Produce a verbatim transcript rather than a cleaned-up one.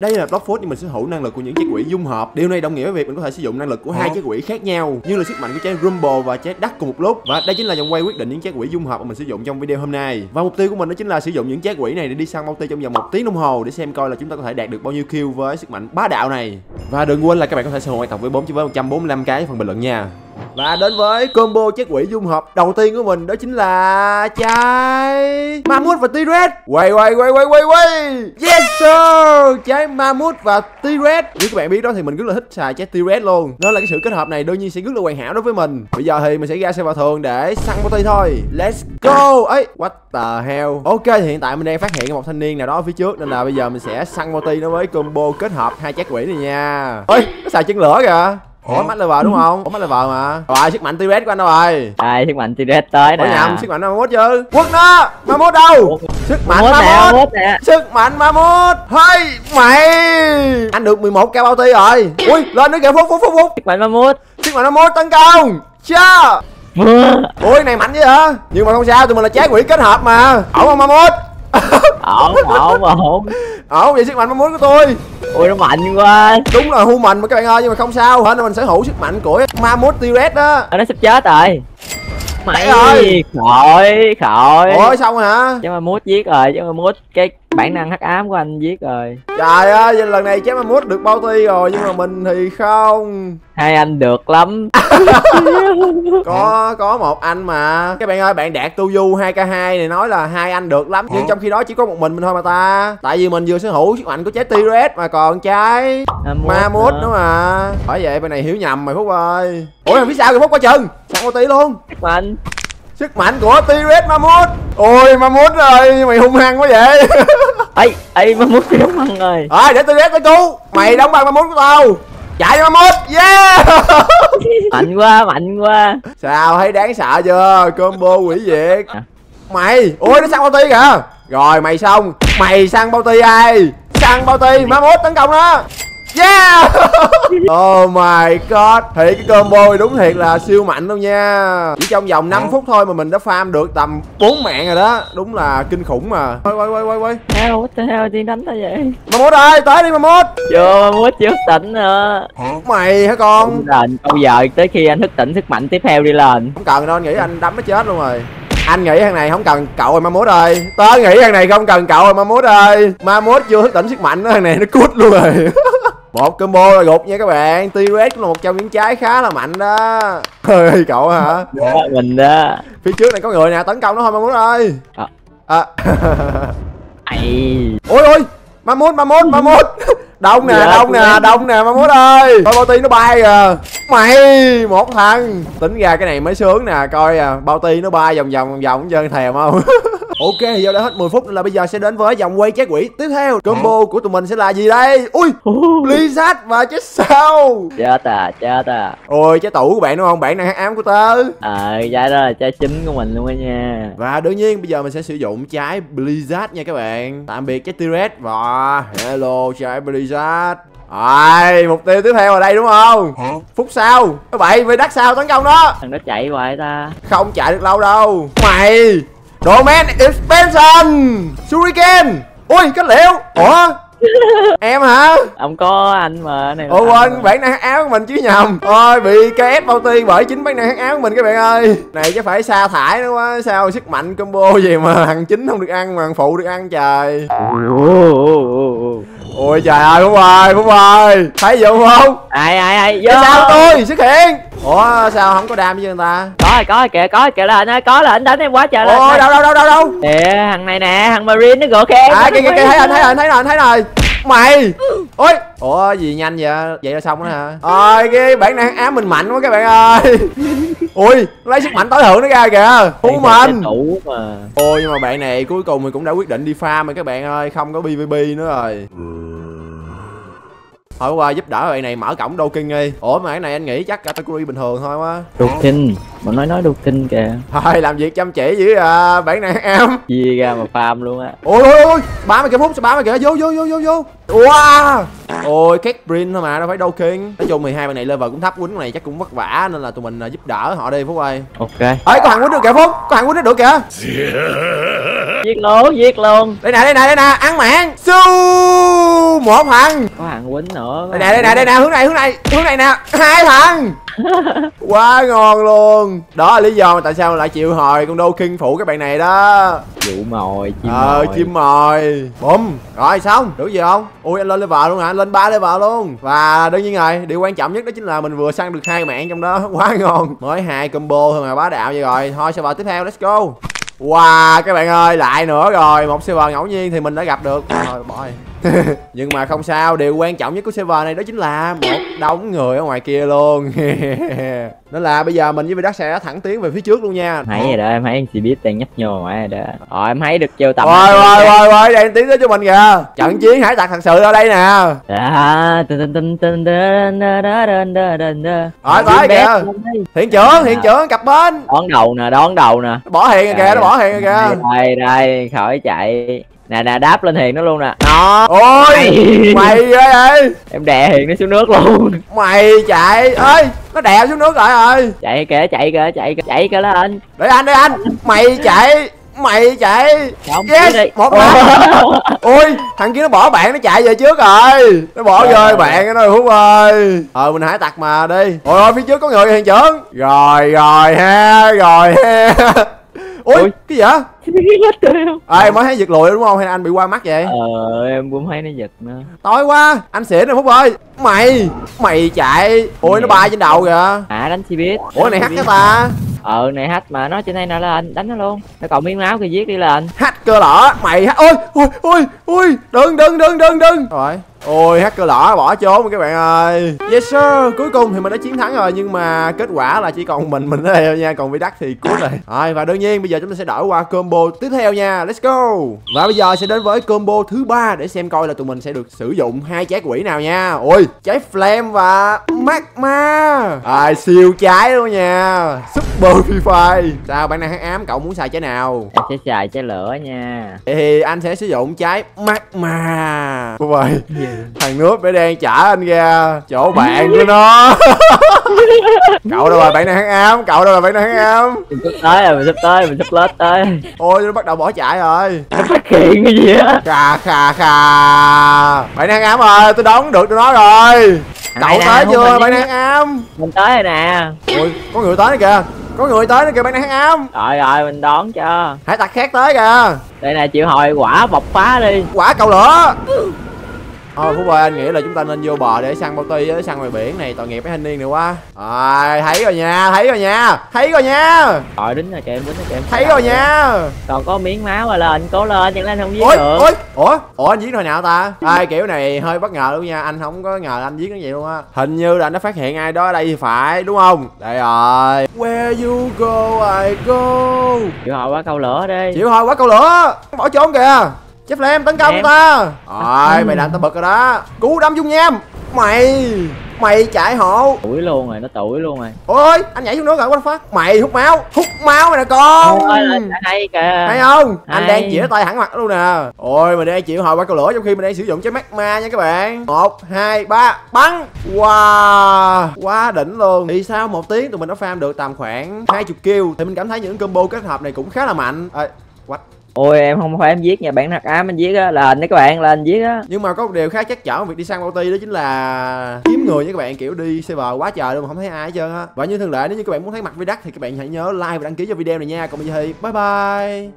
Đây là BlockFood nhưng mình sở hữu năng lực của những trái quỷ dung hợp. Điều này đồng nghĩa với việc mình có thể sử dụng năng lực của hai trái quỷ khác nhau, như là sức mạnh của trái Rumble và trái Duck cùng một lúc. Và đây chính là vòng quay quyết định những trái quỷ dung hợp mà mình sử dụng trong video hôm nay. Và mục tiêu của mình đó chính là sử dụng những trái quỷ này để đi săn bounty trong vòng một tiếng đồng hồ, để xem coi là chúng ta có thể đạt được bao nhiêu kill với sức mạnh bá đạo này. Và đừng quên là các bạn có thể sở hữu ngoại tộc với bốn chữ với một trăm bốn mươi lăm cái phần bình luận nha. Và đến với combo trái quỷ dung hợp đầu tiên của mình, đó chính là trái Mammoth và T-Rex. Quay quay quay quay quay quay. Yes sir, trái Mammoth và T-Rex. Như các bạn biết đó thì mình rất là thích xài trái T-Rex luôn, nên là cái sự kết hợp này đương nhiên sẽ rất là hoàn hảo đối với mình. Bây giờ thì mình sẽ ra xe vào thường để săn bounty thôi. Let's go. Ấy, what the hell. Ok, thì hiện tại mình đang phát hiện một thanh niên nào đó ở phía trước, nên là bây giờ mình sẽ săn bounty nó với combo kết hợp hai trái quỷ này nha. Ôi, nó xài chân lửa kìa. Ủa mắt level đúng không? Ủa mắt level mà. Rồi sức mạnh T-Rex của anh đâu rồi? Đây sức mạnh T-Rex tới nè. Ủa nhầm, sức mạnh Mammoth chứ. Quất nó. Mammoth đâu? Sức mạnh Mammoth. Sức mạnh Mammoth. Hay mày. Anh được mười một k bao ti rồi. Ui, lên nữa kìa, phút phút phút phút. Sức mạnh Mammoth. Sức mạnh Mammoth tấn công. Chưa. Ui này mạnh vậy hả? Nhưng mà không sao, tụi mình là trái quỷ kết hợp mà. Ổn không Mammoth? Ổn, ổn, ổn. Ổn vậy sức mạnh Mammoth của tôi. Ui nó mạnh quá. Đúng là human mà các bạn ơi, nhưng mà không sao hết, mình sở hữu sức mạnh của Mammoth T-Rex đó. Nó sắp chết rồi. Mày ơi. Khỏi, khỏi. Ủa xong rồi hả? Chứ Mammoth giết rồi, chứ Mammoth cái bản năng hắc ám của anh giết rồi. Trời ơi, lần này chứ Mammoth được bao ti rồi nhưng mà mình thì không. Hai anh được lắm. Có có một anh mà. Các bạn ơi, bạn Đạt Tu Du hai k hai này nói là hai anh được lắm, nhưng trong khi đó chỉ có một mình mình thôi mà ta. Tại vì mình vừa sở hữu sức mạnh của trái T-Rex mà còn trái Mammoth nữa mà. Bởi vậy bên này hiểu nhầm mày Phúc ơi. Ủa phía sau kìa Phúc, quá chừng. Sẵn bao ti luôn. Mình sức mạnh của T-Rex Mammoth. Ôi Mammoth ơi, mày hung hăng quá vậy. Ây, ây Mammoth thì đóng băng rồi. Rồi à, để T-Rex tới cứu. Mày đóng băng Mammoth của tao. Chạy Mammoth, yeah. Mạnh quá, mạnh quá. Sao thấy đáng sợ chưa? Combo quỷ diệt. Mày, ôi nó sang bao ti kìa. Rồi mày xong. Mày sang bao ti ai? Sang bao ti Mammoth tấn công đó. Yeah. Oh my god. Thì cái combo này đúng thiệt là siêu mạnh đâu nha. Chỉ trong vòng năm phút thôi mà mình đã farm được tầm bốn mạng rồi đó. Đúng là kinh khủng mà. Quay quay quay quay quay. Heo, heo đi đánh thôi vậy. Mammoth ơi, tới đi Mammoth. Chưa, Mammoth chưa thức tỉnh nữa. Mày hả con? Bây giờ tới khi anh thức tỉnh sức mạnh tiếp theo đi lên. Không cần đâu, anh nghĩ anh đấm nó chết luôn rồi. Anh nghĩ thằng này không cần cậu rồi Mammoth ơi. Tớ nghĩ thằng này không cần cậu rồi Mammoth ơi. Mammoth chưa thức tỉnh sức mạnh đó, thằng này nó cút luôn rồi. Một combo là gục nha các bạn. T-Rex cũng là một trong những trái khá là mạnh đó. Ơi cậu hả? Đó, mình đó. Phía trước này có người nè, tấn công nó thôi Mammoth ơi. À. À. Ôi ôi, Mammoth, Mammoth, Mammoth. Đông nè, dạ, đông nè, em. Đông nè Mammoth ơi. Coi bao ti nó bay kìa. Mày, một thằng. Tính ra cái này mới sướng nè, coi à, bao ti nó bay vòng vòng vòng vòng trơn thèm không? Ok, giờ đã hết mười phút nên là bây giờ sẽ đến với vòng quay trái quỷ tiếp theo. Combo của tụi mình sẽ là gì đây? Ui, Blizzard và chết sao? Chết à, chết à. Ôi, trái tủ của bạn đúng không? Bạn đang hắc ám của tớ. Ờ, trái đó là trái chính của mình luôn á nha. Và đương nhiên bây giờ mình sẽ sử dụng trái Blizzard nha các bạn. Tạm biệt trái T-Rex và hello trái Blizzard. Rồi, mục tiêu tiếp theo ở đây đúng không? Phút sau, các bạn với đắt sao tấn công đó. Thằng nó chạy hoài ta. Không chạy được lâu đâu. Mày Domain expansion Shuriken. Ui cái liệu. Ủa em hả? Không có anh mà này. Ủa quên, bản năng hắc áo của mình chứ nhầm. Ôi bị ca ép bao ti bởi chính bản năng hắc áo của mình các bạn ơi. Này chứ phải sa thải nữa quá. Sao sức mạnh combo gì mà thằng chính không được ăn mà thằng phụ được ăn trời. Ôi trời ơi Phúc ơi, Phúc ơi. Thấy vụ không? Ai ai ai vô. Sao tôi xuất hiện. Ủa sao không có đam với người ta? Có rồi, có rồi kìa, có rồi kìa là anh, có là anh đánh em quá trời. Ôi đâu đâu đâu đâu đâu. Kìa thằng này nè, thằng Marine nó gượt em. À kìa kìa kìa, thấy anh thấy anh thấy rồi thấy rồi. Mày. Ôi. Ủa gì nhanh vậy? Vậy là xong đó hả? Ôi cái bản năng ám mình mạnh quá các bạn ơi. Ui, lấy sức mạnh tối thượng nó ra kìa. Cứu mình. Ôi nhưng mà bạn này cuối cùng mình cũng đã quyết định đi farm rồi các bạn ơi, không có pvp nữa rồi. Thôi qua giúp đỡ bạn này mở cổng đô kinh đi. Ủa mà cái này anh nghĩ chắc category bình thường thôi quá. Đô kinh, mình nói nói đô kinh kìa. Thôi làm việc chăm chỉ với uh, bản này em. Chia ra mà farm luôn á. Ôi ôi ôi, bám mày kìa Phúc, sao bám mày kìa, vô vô vô vô vô. Wow. Ôi các print thôi mà, đâu phải đô kinh. Nói chung mười hai bạn này level cũng thấp, quýnh này chắc cũng vất vả nên là tụi mình giúp đỡ họ đi Phúc ơi. Ok. Ê có thằng quýnh được kìa Phúc, có thằng quýnh được kìa. Giết luôn, giết luôn. Đây nè, đây nè, đây nè, ăn mạng. Su một thằng. Có thằng quýnh nữa. Đây nè, đây nè, đây nè, hướng này, hướng này, hướng này nè. Hai thằng. Quá ngon luôn. Đó là lý do mà tại sao lại chịu hồi con đô kinh phụ các bạn này đó. Dụ mồi, chim mồi. Ờ, chim mồi. Bùm. Rồi xong, đủ gì không? Ui, anh lên level luôn hả? Anh lên ba level luôn. Và đương nhiên rồi, điều quan trọng nhất đó chính là mình vừa săn được hai mạng trong đó. Quá ngon. Mới hai combo thôi mà bá đạo vậy rồi. Thôi server tiếp theo, let's go. Wow, các bạn ơi, lại nữa rồi. Một server ngẫu nhiên thì mình đã gặp được. Rồi, bỏ đi. Nhưng mà không sao, điều quan trọng nhất của server này đó chính là một đống người ở ngoài kia luôn. Nên là bây giờ mình với Vidas sẽ thẳng tiến về phía trước luôn nha. Thấy rồi đó, em thấy anh biết đang nhấp nhô ngoài đó. Rồi em thấy được chiêu tầm. Ôi ôi ôi ôi, đang tiến tới cho mình kìa. Trận chiến hải tặc thật sự ở đây nè. Rồi tới kìa. Thiện trưởng, thiện trưởng cặp bên. Đón đầu nè, đón đầu nè. Bỏ hiện rồi kìa, nó bỏ hiện rồi kìa. Đây đây, khỏi chạy. Nè nè, đáp lên hiền nó luôn nè. Nó ôi mày ơi, em đè hiền nó xuống nước luôn. Mày chạy ơi, nó đè xuống nước rồi ơi. Chạy kìa, chạy kìa, chạy kìa, chạy kìa lên. Để anh, để anh. Mày chạy, mày chạy. Không, yes, đi. Một ôi, thằng kia nó bỏ bạn nó chạy về trước rồi. Nó bỏ rơi bạn nó rồi Hút ơi. Ờ mình hải tặc mà đi. Ôi ôi, phía trước có người hiền trưởng. Rồi rồi ha, rồi ha. Ôi, ôi, cái gì vậy? Ờ, em mới thấy giật lùi đúng không? Hay là anh bị qua mắt vậy? Ờ, em cũng thấy nó giật nữa. Tối quá, anh xỉn rồi Phúc ơi. Mày, mày chạy. Ôi, nó bay trên đầu kìa. À, đánh chi biết. Ủa, này hack cái ta. Ờ, này hack mà, nó trên đây nè, lên, đánh nó luôn. Nó còn miếng máu kia giết đi lên. Hacker lỏ, mày hack. Ôi, ôi, ôi, ôi, đừng, đừng, đừng, đừng, đừng. Rồi. Ôi hacker lỏ bỏ trốn rồi các bạn ơi. Yes sir, cuối cùng thì mình đã chiến thắng rồi. Nhưng mà kết quả là chỉ còn mình mình ở đây thôi nha. Còn Vidas thì cuối rồi. Rồi và đương nhiên bây giờ chúng ta sẽ đổi qua combo tiếp theo nha. Let's go. Và bây giờ sẽ đến với combo thứ ba để xem coi là tụi mình sẽ được sử dụng hai trái quỷ nào nha. Ôi, trái flame và magma. Rồi siêu trái luôn nha. Super free fire. Sao bạn đang hát ám, cậu muốn xài trái nào? Em sẽ xài trái lửa nha. Thì anh sẽ sử dụng trái magma. Đúng rồi. Thằng nước bé đen trả anh ra chỗ bạn của nó. Cậu đâu rồi, bạn đang hăng ám, cậu đâu rồi, bạn đang hăng ám. Mình sắp tới rồi, mình sắp tới, mình sắp lết tới. Ôi nó bắt đầu bỏ chạy rồi. Nó phát hiện cái gì á. Khà khà khà. Bạn đang hăng ám rồi, tôi đón được tụi nó rồi. Cậu tới chưa, bạn đang hăng ám. Mình tới rồi nè. Ôi có người tới kìa, có người tới nữa kìa, bạn đang hăng ám. Rồi rồi mình đón cho. Hải tặc khác tới kìa. Đây nè, chịu hồi quả bọc phá đi. Quả cầu lửa. Thôi Phúc ơi, anh nghĩ là chúng ta nên vô bờ để săn bao ti, để săn ngoài biển này, tội nghiệp mấy thanh niên này quá. Rồi, thấy rồi nha, thấy rồi nha, thấy rồi nha. Rồi, đính rồi, cho em, đính rồi, cho em. Thấy rồi nha. Còn có miếng máu rồi, lên, cố lên, nhưng anh không giết được. Ôi, ủa, ủa anh giết hồi nào ta? Ai kiểu này hơi bất ngờ luôn nha, anh không có ngờ anh giết nó vậy luôn á. Hình như là nó phát hiện ai đó ở đây thì phải, đúng không? Đây rồi. Where you go, I go. Chịu hồi quá câu lửa đi. Chịu hồi quá câu lửa. Bỏ trốn kìa. Chép em tấn công em. Ta rồi mày làm tao bực rồi đó. Cú đâm dung nham. Mày mày chạy hộ. Tuổi luôn rồi, nó tuổi luôn rồi. Ôi anh nhảy xuống nước rồi, quanh phát. Mày hút máu, hút máu mày nè con. Ôi đây kìa, thấy không? Hay. Anh đang chĩa tay thẳng mặt luôn nè. Ôi mình đang chịu hồi qua cầu lửa trong khi mình đang sử dụng trái magma nha các bạn. Một hai ba bắn. Wow, quá đỉnh luôn. Thì sao một tiếng tụi mình đã farm được tầm khoảng hai mươi kill thì mình cảm thấy những combo kết hợp này cũng khá là mạnh. Ê, what? Ôi em không phải em giết nha, bạn thật ám anh giết á, lên đấy các bạn, lên giết á. Nhưng mà có một điều khá chắc chở việc đi săn bounty đó chính là kiếm người nha các bạn, kiểu đi server quá trời luôn mà không thấy ai hết trơn á. Và như thường lệ nếu như các bạn muốn thấy mặt Vidas thì các bạn hãy nhớ like và đăng ký cho video này nha. Còn bây giờ thì bye bye.